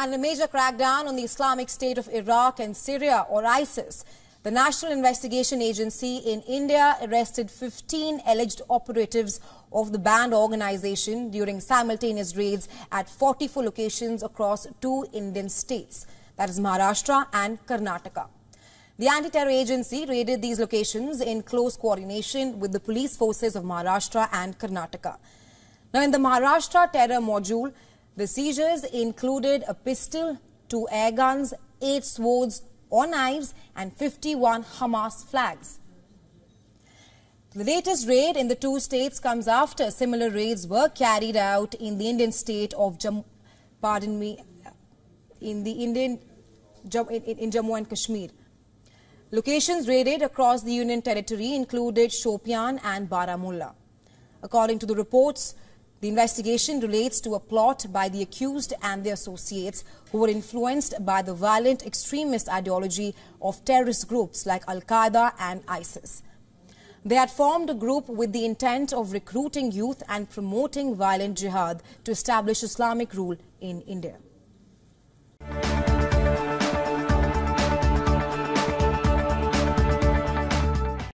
and a major crackdown on the Islamic State of Iraq and Syria, or ISIS. The National Investigation Agency in India arrested 15 alleged operatives of the banned organization during simultaneous raids at 44 locations across 2 Indian states, that is Maharashtra and Karnataka. The anti-terror agency raided these locations in close coordination with the police forces of Maharashtra and Karnataka. Now, in the Maharashtra terror module, the seizures included a pistol, 2 air guns, 8 swords or knives and 51 Hamas flags. The latest raid in the 2 states comes after similar raids were carried out in the Indian state of Jammu and Kashmir. Locations raided across the Union territory included Shopian and Baramulla. According to the reports, the investigation relates to a plot by the accused and their associates who were influenced by the violent extremist ideology of terrorist groups like Al Qaeda and ISIS. They had formed a group with the intent of recruiting youth and promoting violent jihad to establish Islamic rule in India.